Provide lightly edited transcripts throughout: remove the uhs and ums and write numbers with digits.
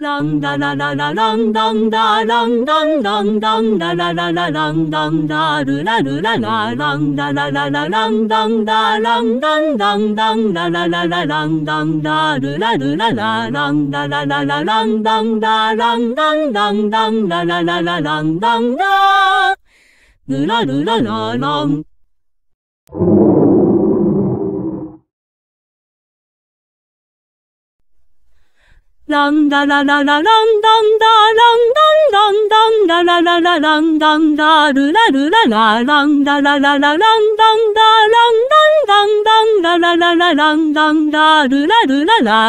Lang da la la la lang dang da lang dang dang dang da la la la lang dang da du la lang da la la la lang dang da lang dang dang dang la la la la lang dang da du la la lang da la la la lang dang da lang dang dang dang la la la la lang dang da du la la lang. Lang da la la la lang dang dang da la la la lang dang da du la lang da la la la lang dang dang da la la la lang dang da du la lang da la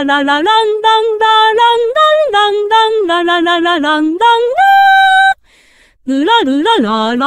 la la lang dang da lang dang da la la la lang dang da du la lang.